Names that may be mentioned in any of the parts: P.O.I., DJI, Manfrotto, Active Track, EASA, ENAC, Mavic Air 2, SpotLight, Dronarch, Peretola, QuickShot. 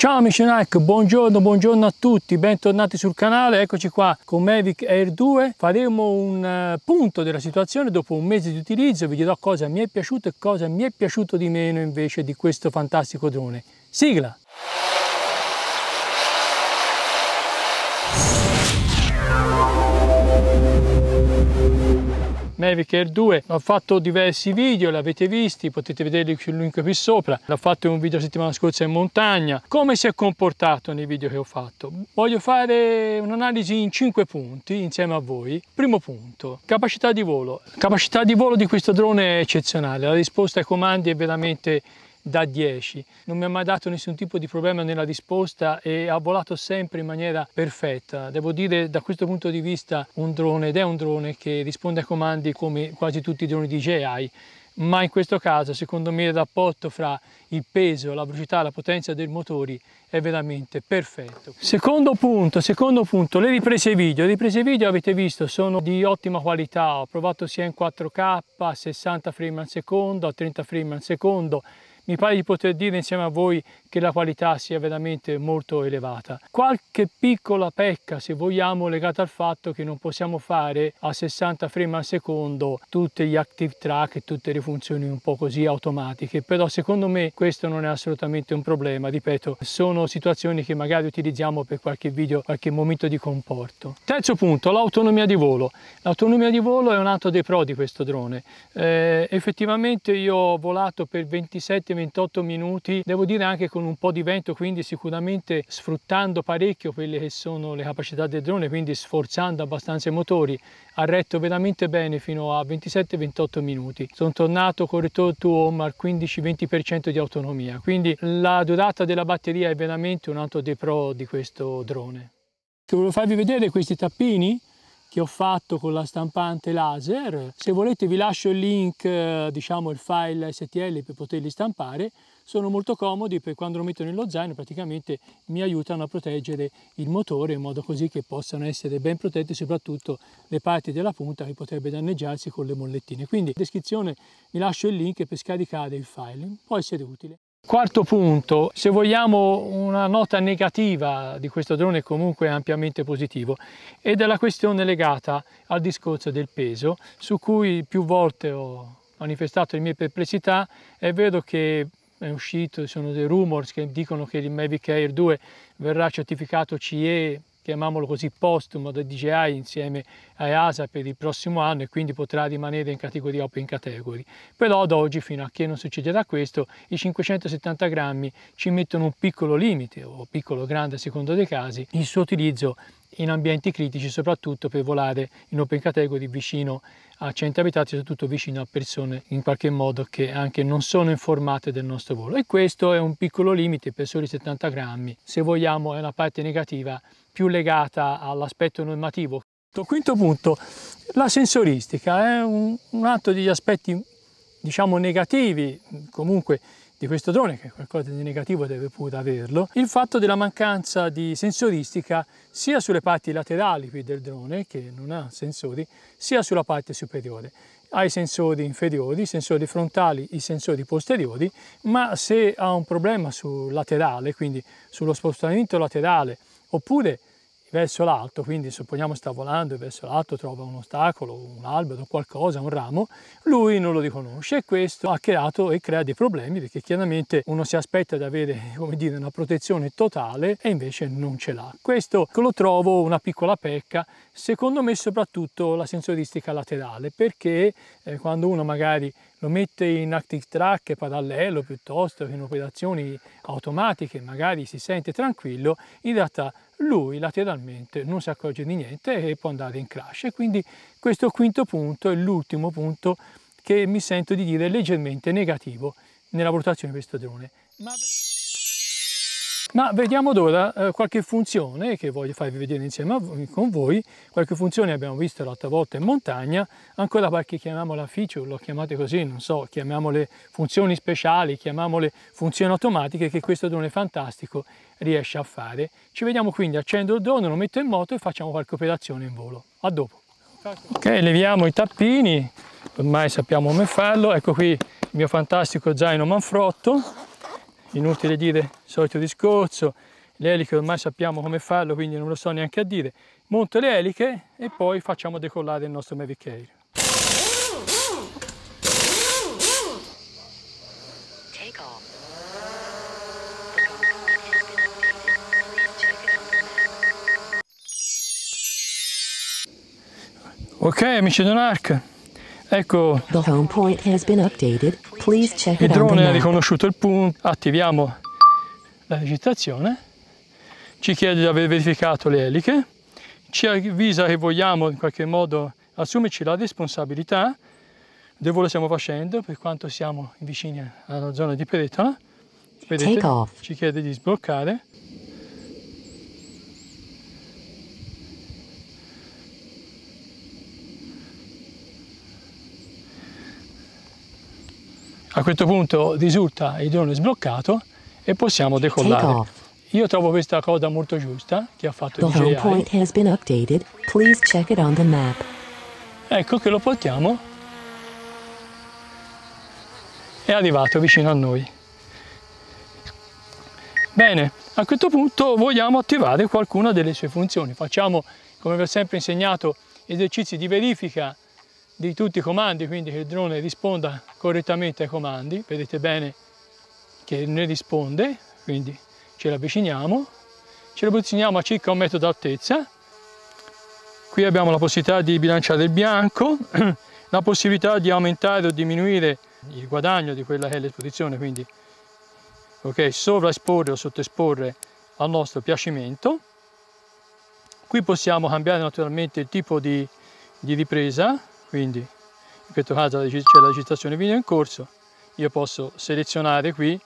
Ciao amici ENAC, buongiorno a tutti, bentornati sul canale. Eccoci qua con Mavic Air 2, faremo un punto della situazione dopo un mese di utilizzo, vi dirò cosa mi è piaciuto e cosa mi è piaciuto di meno invece di questo fantastico drone. Sigla! Mavic Air 2, ho fatto diversi video, l'avete visti, potete vederli sul link qui sopra. L'ho fatto un video la settimana scorsa in montagna. Come si è comportato nei video che ho fatto? Voglio fare un'analisi in 5 punti insieme a voi. Primo punto, capacità di volo. Capacità di volo di questo drone è eccezionale, la risposta ai comandi è veramente da 10, non mi ha mai dato nessun tipo di problema nella risposta e ha volato sempre in maniera perfetta. Devo dire, da questo punto di vista, un drone, ed è un drone che risponde ai comandi come quasi tutti i droni DJI, ma in questo caso secondo me il rapporto fra il peso, la velocità, la potenza dei motori è veramente perfetto. Secondo punto, le riprese video. Le riprese video, avete visto, sono di ottima qualità. Ho provato sia in 4K a 60 frame al secondo, a 30 frame al secondo. Mi pare di poter dire insieme a voi che la qualità sia veramente molto elevata. Qualche piccola pecca, se vogliamo, legata al fatto che non possiamo fare a 60 frame al secondo tutti gli active track e tutte le funzioni un po' così automatiche, però secondo me questo non è assolutamente un problema, ripeto, sono situazioni che magari utilizziamo per qualche video, qualche momento di comporto. Terzo punto, l'autonomia di volo. L'autonomia di volo è un altro dei pro di questo drone. Effettivamente io ho volato per 27-28 minuti, devo dire anche con un po' di vento, quindi sicuramente sfruttando parecchio quelle che sono le capacità del drone, quindi sforzando abbastanza i motori, ha retto veramente bene fino a 27-28 minuti. Sono tornato con return to home al 15-20% di autonomia, quindi la durata della batteria è veramente un altro dei pro di questo drone. Volevo farvi vedere questi tappini che ho fatto con la stampante laser. Se volete vi lascio il link, diciamo il file STL, per poterli stampare. Sono molto comodi, per quando lo metto nello zaino praticamente mi aiutano a proteggere il motore in modo così che possano essere ben protette soprattutto le parti della punta che potrebbe danneggiarsi con le mollettine. Quindi in descrizione vi lascio il link per scaricare il file, può essere utile. Quarto punto, se vogliamo una nota negativa di questo drone, comunque ampiamente positivo, ed è la questione legata al discorso del peso, su cui più volte ho manifestato le mie perplessità. È vero che è uscito, sono dei rumors che dicono che il Mavic Air 2 verrà certificato CE, chiamiamolo così, postumo da DJI insieme a EASA per il prossimo anno, e quindi potrà rimanere in categoria open category. Però ad oggi, fino a che non succederà questo, i 570 grammi ci mettono un piccolo limite, o piccolo grande a seconda dei casi, il suo utilizzo in ambienti critici, soprattutto per volare in open category vicino a centri abitati, soprattutto vicino a persone in qualche modo che anche non sono informate del nostro volo, e questo è un piccolo limite per soli 70 grammi. Se vogliamo, è una parte negativa più legata all'aspetto normativo. Quinto punto, la sensoristica è un altro degli aspetti, diciamo, negativi comunque di questo drone, che qualcosa di negativo deve pure averlo. Il fatto della mancanza di sensoristica sia sulle parti laterali qui del drone, che non ha sensori, sia sulla parte superiore. Ha i sensori inferiori, i sensori frontali, i sensori posteriori, ma se ha un problema sul laterale, quindi sullo spostamento laterale, oppure verso l'alto, quindi supponiamo sta volando e verso l'alto trova un ostacolo, un albero, qualcosa, un ramo, lui non lo riconosce, e questo ha creato e crea dei problemi, perché chiaramente uno si aspetta di avere, come dire, una protezione totale e invece non ce l'ha. Questo lo trovo una piccola pecca, secondo me, soprattutto la sensoristica laterale, perché quando uno magari lo mette in active track parallelo piuttosto che in operazioni automatiche, magari si sente tranquillo, in realtà lui lateralmente non si accorge di niente e può andare in crash. E quindi questo quinto punto è l'ultimo punto che mi sento di dire leggermente negativo nella valutazione di questo drone. Ma vediamo ora qualche funzione che voglio farvi vedere insieme con voi. Qualche funzione abbiamo visto l'altra volta in montagna, ancora qualche, chiamiamola feature, lo chiamate così, non so, chiamiamole funzioni speciali, chiamiamole funzioni automatiche che questo drone fantastico riesce a fare. Ci vediamo quindi, accendo il drone, lo metto in moto e facciamo qualche operazione in volo. A dopo. Ok, leviamo i tappini, ormai sappiamo come farlo. Ecco qui il mio fantastico zaino Manfrotto. inutile dire solito discorso, le eliche ormai sappiamo come farlo, quindi non lo so neanche a dire. Monto le eliche e poi facciamo decollare il nostro Mavic Air. Ok amici Dronarch, ecco il drone ha riconosciuto il punto, attiviamo la registrazione, ci chiede di aver verificato le eliche, ci avvisa che vogliamo in qualche modo assumerci la responsabilità di quello che stiamo facendo per quanto siamo vicini alla zona di peretola. Vedete, ci chiede di sbloccare. A questo punto risulta il drone sbloccato e possiamo decollare. Io trovo questa cosa molto giusta che ha fatto DJI. Ecco che lo portiamo. È arrivato vicino a noi. Bene, a questo punto vogliamo attivare qualcuna delle sue funzioni. Facciamo, come vi ho sempre insegnato, esercizi di verifica di tutti i comandi, quindi che il drone risponda correttamente ai comandi. Vedete bene che ne risponde, quindi ce lo avviciniamo a circa 1 metro d'altezza. Qui abbiamo la possibilità di bilanciare il bianco, la possibilità di aumentare o diminuire il guadagno di quella che è l'esposizione, quindi sovraesporre o sottoesporre al nostro piacimento. Qui possiamo cambiare naturalmente il tipo di ripresa, quindi in questo caso c'è la registrazione video in corso, io posso selezionare qui,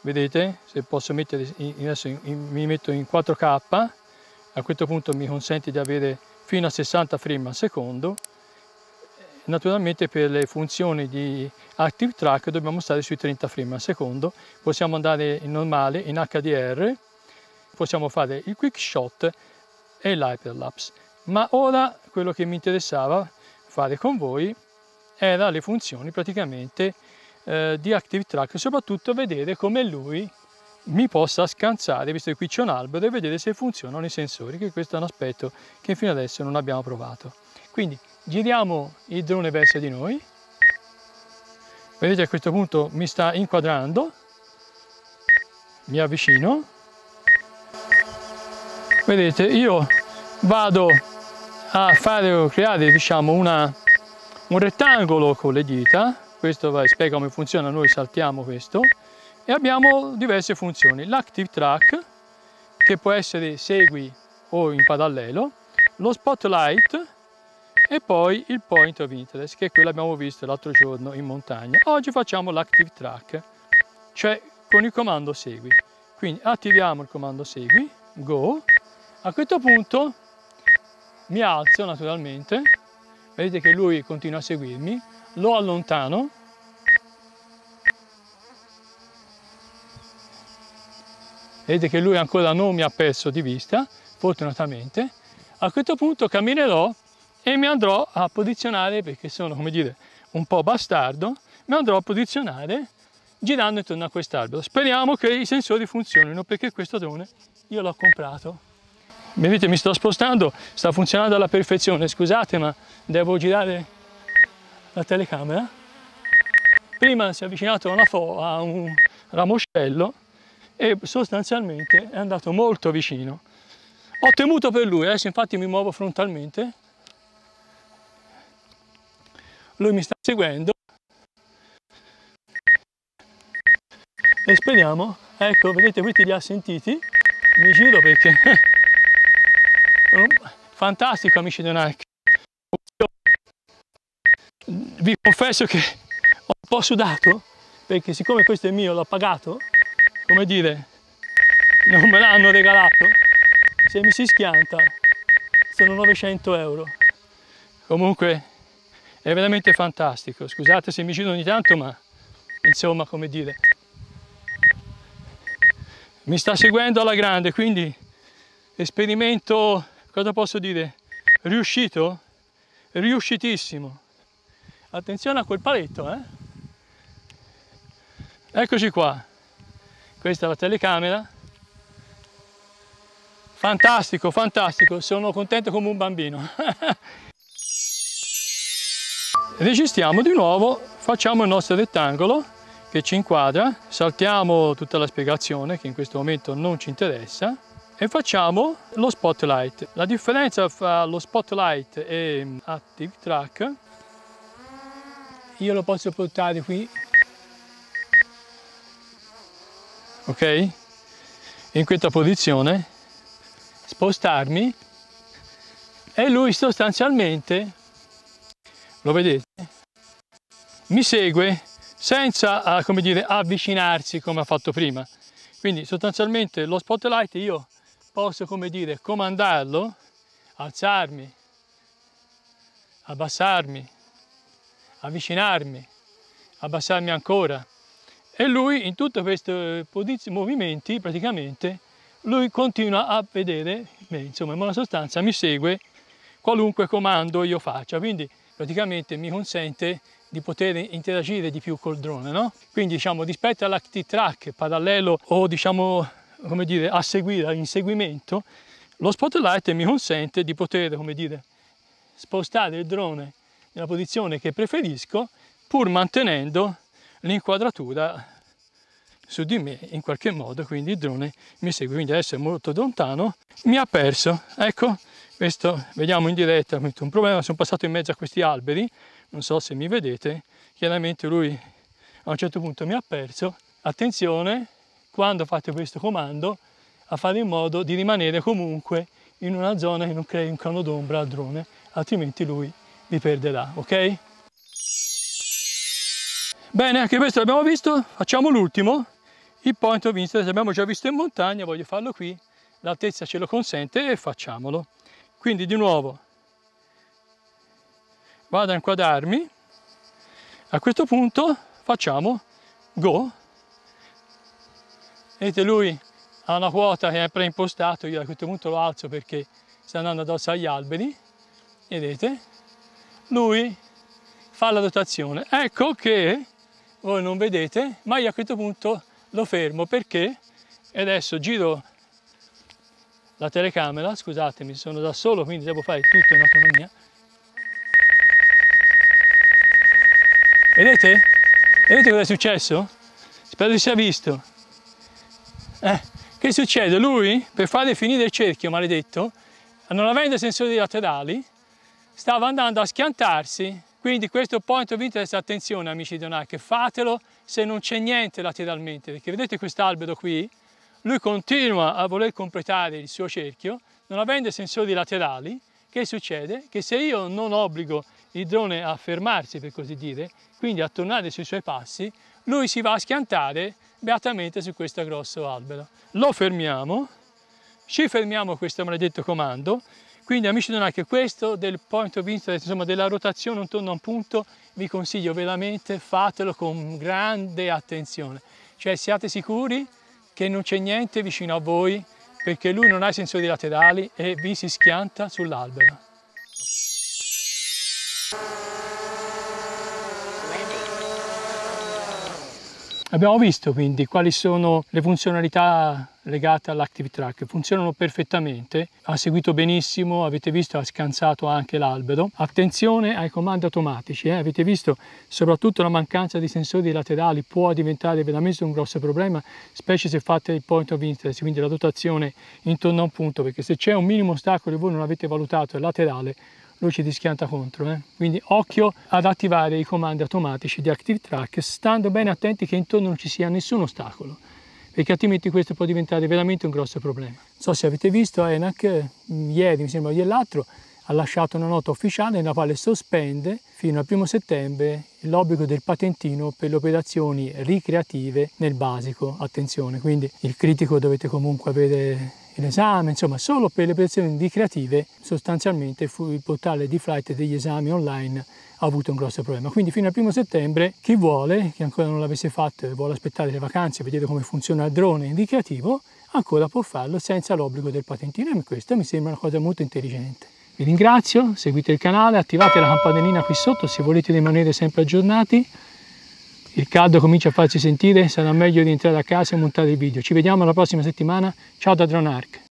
vedete, se posso mettere, adesso mi metto in 4K, a questo punto mi consente di avere fino a 60 frame al secondo. Naturalmente per le funzioni di Active Track dobbiamo stare sui 30 frame al secondo, possiamo andare in normale, in HDR, possiamo fare il QuickShot e l'hyperlapse. Ma ora quello che mi interessava fare con voi era le funzioni praticamente di Active Track, soprattutto vedere come lui mi possa scansare, visto che qui c'è un albero, e vedere se funzionano i sensori, che questo è un aspetto che fino adesso non abbiamo provato. Quindi giriamo il drone verso di noi, vedete a questo punto mi sta inquadrando, mi avvicino, vedete io vado a creare diciamo un rettangolo con le dita, questo spiega come funziona, noi saltiamo questo e abbiamo diverse funzioni, l'Active Track che può essere segui o in parallelo, lo SpotLight e poi il Point of Interest che è quello che abbiamo visto l'altro giorno in montagna. Oggi facciamo l'Active Track, cioè con il comando segui, quindi attiviamo il comando segui, go, a questo punto mi alzo naturalmente, vedete che lui continua a seguirmi, lo allontano, vedete che lui ancora non mi ha perso di vista, fortunatamente. A questo punto camminerò e mi andrò a posizionare, perché sono, come dire, un po' bastardo, mi andrò a posizionare girando intorno a quest'albero. Speriamo che i sensori funzionino, perché questo drone io l'ho comprato. Vedete, mi sto spostando, sta funzionando alla perfezione, scusate ma devo girare la telecamera. Prima si è avvicinato a un ramoscello e sostanzialmente è andato molto vicino. Ho temuto per lui, adesso infatti mi muovo frontalmente. Lui mi sta seguendo e speriamo, ecco vedete questi li ha sentiti, mi giro perché... Fantastico amici di ENAC, vi confesso che ho un po' sudato perché siccome questo è mio, l'ho pagato, come dire, non me l'hanno regalato, se mi si schianta sono 900 euro. Comunque è veramente fantastico, scusate se mi giro ogni tanto ma insomma, come dire, mi sta seguendo alla grande, quindi esperimento, cosa posso dire? Riuscito? Riuscitissimo! Attenzione a quel paletto, eh? Eccoci qua! Questa è la telecamera. Fantastico, fantastico, sono contento come un bambino. Registriamo di nuovo, facciamo il nostro rettangolo che ci inquadra, saltiamo tutta la spiegazione che in questo momento non ci interessa e facciamo lo spotlight. La differenza fra lo spotlight e Active Track, io lo posso portare qui, ok? In questa posizione, spostarmi e lui sostanzialmente, lo vedete, mi segue senza, come dire, avvicinarsi come ha fatto prima. Quindi sostanzialmente lo spotlight io posso, come dire, comandarlo, alzarmi, abbassarmi, avvicinarmi, abbassarmi ancora, e lui in tutti questi movimenti praticamente lui continua a vedere, insomma in buona sostanza mi segue qualunque comando io faccia, quindi praticamente mi consente di poter interagire di più col drone, no? Quindi diciamo rispetto all'Active Track parallelo o diciamo come dire a seguire, all'inseguimento, lo spotlight mi consente di poter, come dire, spostare il drone nella posizione che preferisco pur mantenendo l'inquadratura su di me in qualche modo, quindi il drone mi segue, quindi adesso è molto lontano, mi ha perso, ecco, questo vediamo in diretta, un problema, sono passato in mezzo a questi alberi, non so se mi vedete, chiaramente lui a un certo punto mi ha perso. Attenzione quando fate questo comando a fare in modo di rimanere comunque in una zona che non crei un cano d'ombra al drone, altrimenti lui vi perderà, ok? Bene, anche questo l'abbiamo visto, facciamo l'ultimo, il point of interest, l'abbiamo già visto in montagna, voglio farlo qui, l'altezza ce lo consente e facciamolo. Quindi di nuovo vado a inquadrarmi, a questo punto facciamo go, vedete lui ha una quota che è preimpostato, io a questo punto lo alzo perché sta andando addosso agli alberi, vedete, lui fa la rotazione, ecco che voi non vedete, ma io a questo punto lo fermo perché, e adesso giro la telecamera, scusatemi, sono da solo quindi devo fare tutto in autonomia, vedete? Vedete cosa è successo? Spero che sia visto. Che succede? Lui per fare finire il cerchio maledetto, non avendo sensori laterali, stava andando a schiantarsi. Quindi questo point of interest, attenzione amici di ENAC, fatelo se non c'è niente lateralmente, perché vedete quest'albero qui, lui continua a voler completare il suo cerchio, non avendo sensori laterali, che succede? Che se io non obbligo il drone a fermarsi, per così dire, quindi a tornare sui suoi passi, lui si va a schiantare beatamente su questo grosso albero. Lo fermiamo, ci fermiamo questo maledetto comando. Quindi amici di ENAC, questo del point of interest, insomma della rotazione intorno a un punto, vi consiglio veramente, fatelo con grande attenzione. Cioè siate sicuri che non c'è niente vicino a voi, perché lui non ha i sensori laterali e vi si schianta sull'albero. Abbiamo visto quindi quali sono le funzionalità legate all'Active Track, funzionano perfettamente, ha seguito benissimo, avete visto ha scansato anche l'albero. Attenzione ai comandi automatici, avete visto soprattutto la mancanza di sensori laterali può diventare veramente un grosso problema, specie se fate il point of interest, quindi la rotazione intorno a un punto, perché se c'è un minimo ostacolo e voi non avete valutato il laterale, lui ci schianta contro, Quindi occhio ad attivare i comandi automatici di Active Track, stando bene attenti che intorno non ci sia nessun ostacolo, perché altrimenti questo può diventare veramente un grosso problema. Non so se avete visto, ENAC ieri, mi sembra ieri l'altro, ha lasciato una nota ufficiale nella quale sospende fino al 1° settembre l'obbligo del patentino per le operazioni ricreative nel basico, attenzione, quindi il critico dovete comunque avere l'esame, insomma solo per le operazioni ricreative sostanzialmente il portale di flight degli esami online ha avuto un grosso problema, quindi fino al 1° settembre chi vuole, che ancora non l'avesse fatto e vuole aspettare le vacanze e vedere come funziona il drone in ricreativo, ancora può farlo senza l'obbligo del patentino e questa mi sembra una cosa molto intelligente. Vi ringrazio, seguite il canale, attivate la campanellina qui sotto se volete rimanere sempre aggiornati il caldo comincia a farsi sentire, sarà meglio rientrare a casa e montare il video. Ci vediamo la prossima settimana, ciao da Dronarch.